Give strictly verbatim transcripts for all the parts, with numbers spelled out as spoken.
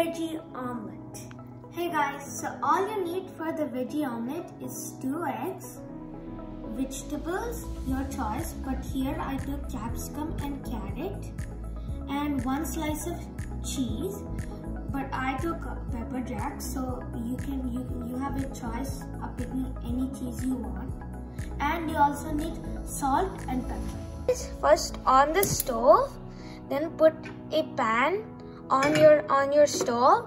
veggie omelette. Hey guys, so all you need for the veggie omelette is two eggs, vegetables, your choice, but here I took capsicum and carrot, and one slice of cheese, but I took pepper jack, so you can you, you have a choice of picking any cheese you want. And you also need salt and pepper. First on the stove, then put a pan on your on your stove.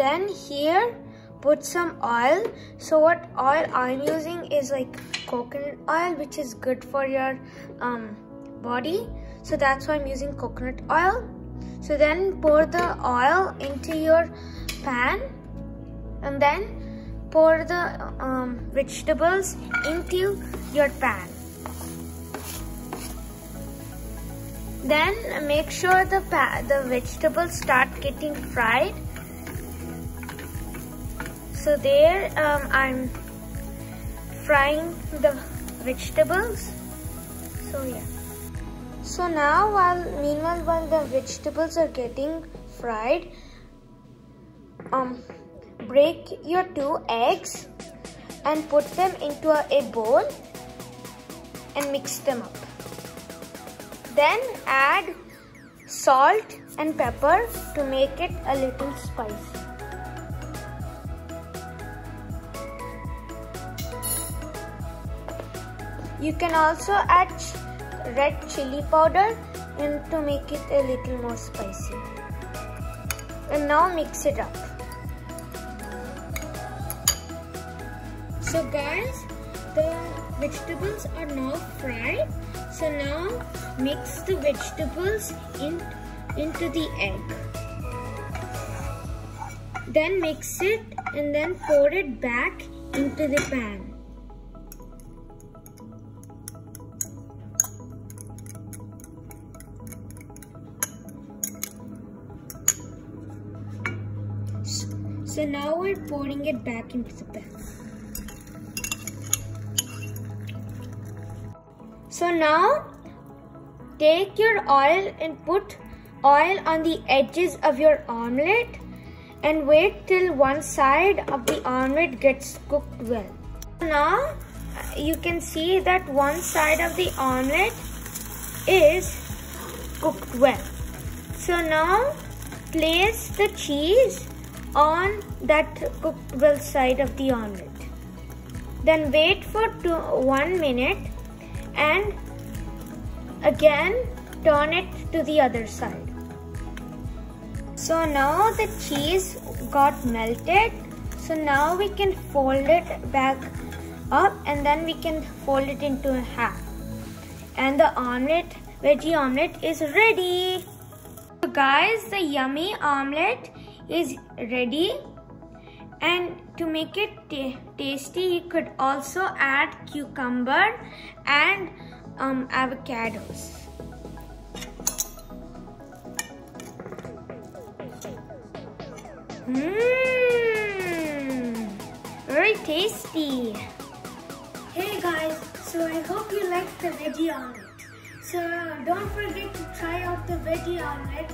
Then here put some oil. So what oil I'm using is like coconut oil, which is good for your um, body. So that's why I'm using coconut oil. So then pour the oil into your pan, and then pour the um, vegetables into your pan. Then make sure the the vegetables start getting fried. So there um, I'm frying the vegetables. So yeah. So now while meanwhile while the vegetables are getting fried, um, break your two eggs and put them into a, a bowl and mix them up. Then add salt and pepper to make it a little spicy. You can also add red chili powder and to make it a little more spicy. And now mix it up. So guys, the vegetables are now fried. So now mix the vegetables in, into the egg. Then mix it and then pour it back into the pan. So now we're pouring it back into the pan. So now take your oil and put oil on the edges of your omelette and wait till one side of the omelette gets cooked well. Now you can see that one side of the omelette is cooked well. So now place the cheese on that cooked well side of the omelette. Then wait for two, one minute and again turn it to the other side. So now the cheese got melted. So now we can fold it back up and then we can fold it into half. And the omelette, veggie omelette is ready. So guys, the yummy omelette is ready, and to make it tasty you could also add cucumber and um, avocados. Mmm, very tasty. Hey guys, so I hope you liked the veggie omelette. So don't forget to try out the veggie omelette,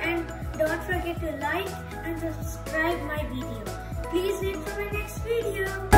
and don't forget to like and subscribe my video. Please wait for my next video.